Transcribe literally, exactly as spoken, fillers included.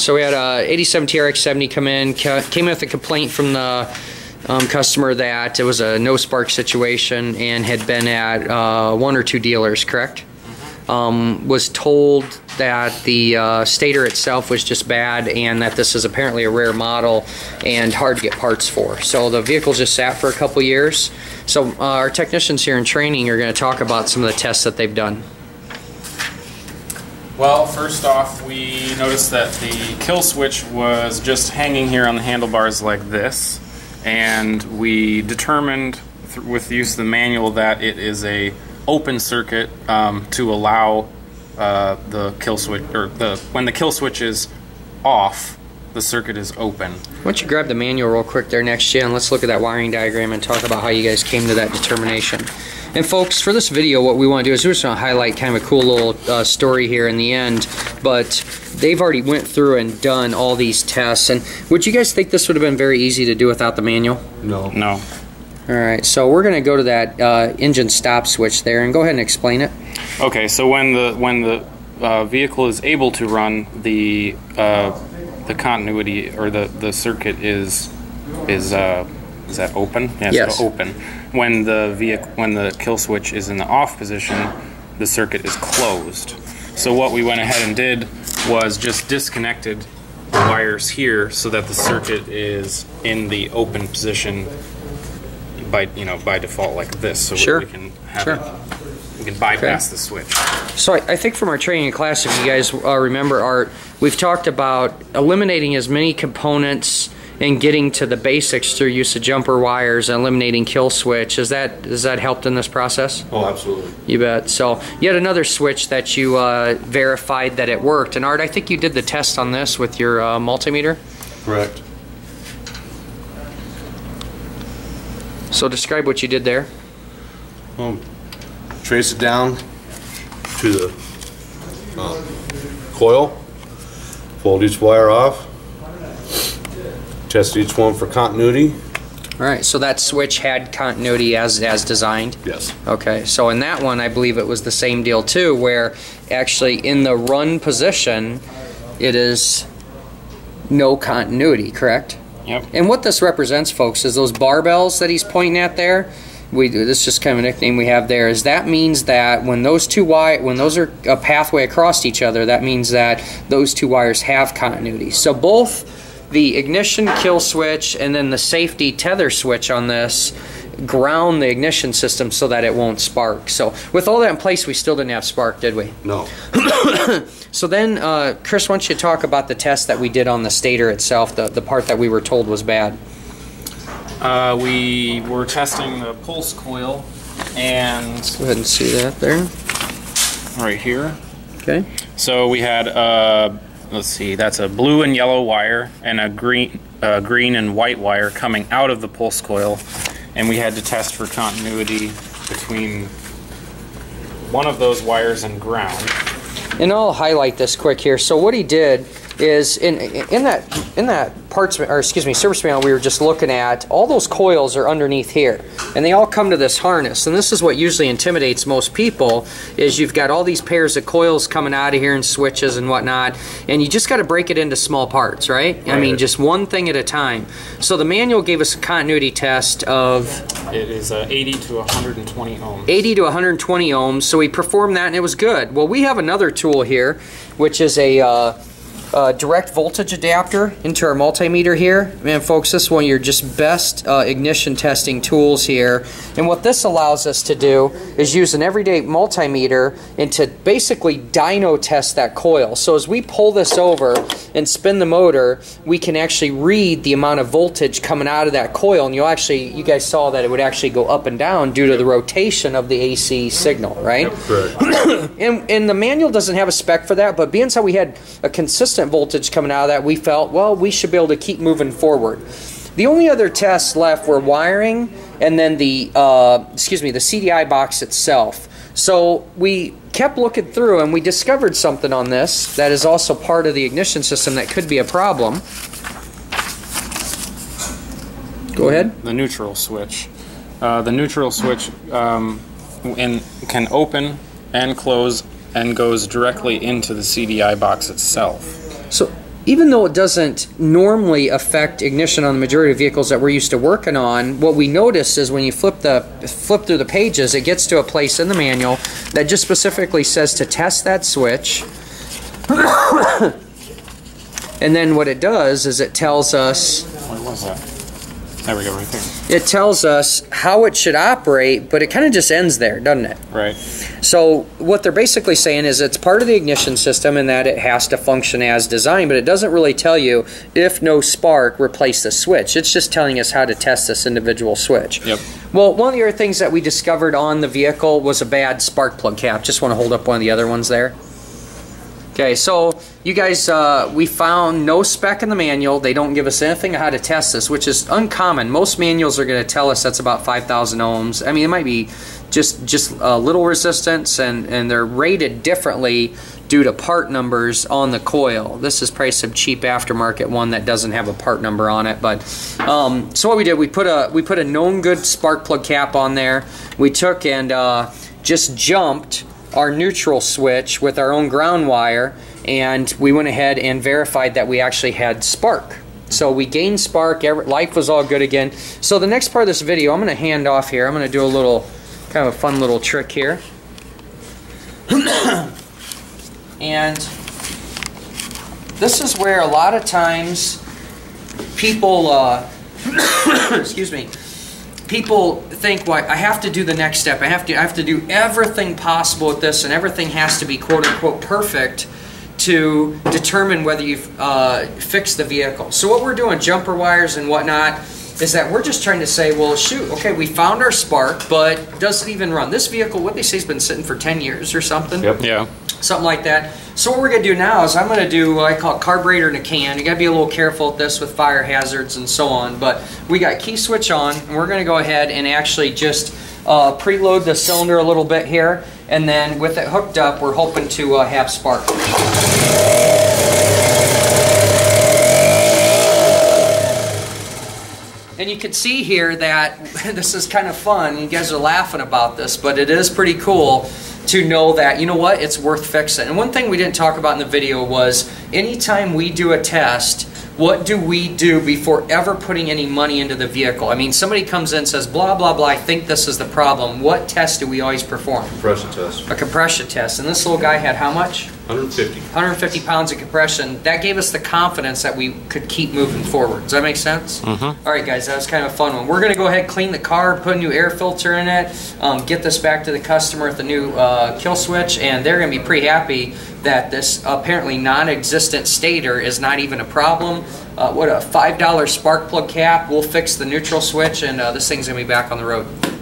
So we had a eighty-seven T R X seventy come in, came in with a complaint from the um, customer that it was a no spark situation and had been at uh, one or two dealers, correct? Um, was told that the uh, stator itself was just bad and that this is apparently a rare model and hard to get parts for. So the vehicle just sat for a couple years. So uh, our technicians here in training are going to talk about some of the tests that they've done. Well, first off, we noticed that the kill switch was just hanging here on the handlebars like this, and we determined th with the use of the manual that it is a open circuit um, to allow uh, the kill switch, or the when the kill switch is off, the circuit is open. Why don't you grab the manual real quick there next to you, and let's look at that wiring diagram and talk about how you guys came to that determination. And folks, for this video, what we want to do is we're just going to highlight kind of a cool little uh, story here in the end, but they've already went through and done all these tests. And would you guys think this would have been very easy to do without the manual? No. No. All right, so we're going to go to that uh, engine stop switch there, and go ahead and explain it. Okay, so when the when the uh, vehicle is able to run, the uh, the continuity or the the circuit is is uh, is that open? Yeah, yes. So open. When the vehicle when the kill switch is in the off position, the circuit is closed. So what we went ahead and did was just disconnected the wires here so that the circuit is in the open position. By you know by default like this, so sure. we can have sure. it, we can bypass okay. the switch. So I, I think from our training class, if you guys uh, remember, Art, we've talked about eliminating as many components and getting to the basics through use of jumper wires and eliminating kill switch. Is that has that helped in this process? Oh, absolutely. You bet. So yet another switch that you uh, verified that it worked. And Art, I think you did the test on this with your uh, multimeter. Correct. So describe what you did there. Um, trace it down to the uh, coil, fold each wire off, test each one for continuity. All right, so that switch had continuity as as designed? Yes. Okay, so in that one I believe it was the same deal too, where actually in the run position it is no continuity, correct? Yep. And what this represents, folks, is those barbells that he's pointing at there. We do this is just kind of a nickname we have there. Is that means that when those two wire, when those are a pathway across each other, that means that those two wires have continuity. So both the ignition kill switch and then the safety tether switch on this ground the ignition system so that it won't spark. So with all that in place, we still didn't have spark, did we? No. So then, uh, Chris, why don't you talk about the test that we did on the stator itself, the, the part that we were told was bad. Uh, we were testing the pulse coil, and... Let's go ahead and see that there. Right here. Okay. So we had, uh, let's see, that's a blue and yellow wire and a green, uh, green and white wire coming out of the pulse coil. And we had to test for continuity between one of those wires and ground. And I'll highlight this quick here. So what he did is in in that in that parts or excuse me service manual we were just looking at, all those coils are underneath here, and they all come to this harness. And this is what usually intimidates most people, is you've got all these pairs of coils coming out of here and switches and whatnot, and you just got to break it into small parts, right? right? I mean, just one thing at a time. So the manual gave us a continuity test of it is uh, eighty to one hundred twenty ohms. eighty to one hundred twenty ohms. So we performed that and it was good. Well, we have another tool here, which is a uh, Uh, direct voltage adapter into our multimeter here. Man, folks, this is one of your just best uh, ignition testing tools here. And what this allows us to do is use an everyday multimeter and to basically dyno test that coil. So as we pull this over and spin the motor, we can actually read the amount of voltage coming out of that coil. And you'll actually, you guys saw that it would actually go up and down due to the rotation of the A C signal, right? Yep, and, and the manual doesn't have a spec for that, but being so we had a consistent voltage coming out of that, we felt, well, we should be able to keep moving forward. The only other tests left were wiring and then the uh, excuse me the C D I box itself. So we kept looking through and we discovered something on this that is also part of the ignition system that could be a problem. Go ahead. The neutral switch. Uh, the neutral switch um, in, can open and close and goes directly into the C D I box itself. So even though it doesn't normally affect ignition on the majority of vehicles that we're used to working on, what we notice is when you flip the flip through the pages, it gets to a place in the manual that just specifically says to test that switch. And then what it does is it tells us, what was that? There we go, right there. It tells us how it should operate, but it kind of just ends there, doesn't it? Right. So what they're basically saying is it's part of the ignition system in that it has to function as designed, but it doesn't really tell you if no spark, replace the switch. It's just telling us how to test this individual switch. Yep. Well, one of the other things that we discovered on the vehicle was a bad spark plug cap. Just want to hold up one of the other ones there. Okay, so you guys, uh, we found no spec in the manual. They don't give us anything on how to test this, which is uncommon. Most manuals are going to tell us that's about five thousand ohms. I mean, it might be just just a little resistance, and, and they're rated differently due to part numbers on the coil. This is probably some cheap aftermarket one that doesn't have a part number on it. But um, so what we did, we put a we put a known good spark plug cap on there. We took and uh, just jumped our neutral switch with our own ground wire, and we went ahead and verified that we actually had spark. So we gained spark, life was all good again. So the next part of this video, I'm gonna hand off here. I'm gonna do a little, kind of a fun little trick here. And this is where a lot of times people, uh, excuse me, people think, well, I have to do the next step. I have to I have to do everything possible with this, and everything has to be quote unquote perfect to determine whether you've uh, fixed the vehicle. So what we're doing, jumper wires and whatnot, is that we're just trying to say, well, shoot, okay, we found our spark, but does it even run? This vehicle, what they say, has been sitting for ten years or something. Yep. Yeah. Something like that. So what we're going to do now is I'm going to do what I call carburetor in a can. You got to be a little careful with this with fire hazards and so on. But we got key switch on, and we're going to go ahead and actually just uh, preload the cylinder a little bit here. And then with it hooked up, we're hoping to uh, have spark. And you can see here that this is kind of fun. You guys are laughing about this, but it is pretty cool to know that, you know what, it's worth fixing. And one thing we didn't talk about in the video was anytime we do a test, what do we do before ever putting any money into the vehicle? I mean, somebody comes in and says, blah, blah, blah, I think this is the problem. What test do we always perform? Compression test. A compression test. And this little guy had how much? one hundred fifty. one hundred fifty pounds of compression. That gave us the confidence that we could keep moving forward. Does that make sense? Mm-hmm. All right, guys, that was kind of a fun one. We're going to go ahead, clean the car, put a new air filter in it, um, get this back to the customer with the new uh, kill switch, and they're going to be pretty happy that this apparently non-existent stator is not even a problem. Uh, what a five dollar spark plug cap. We'll fix the neutral switch, and uh, this thing's going to be back on the road.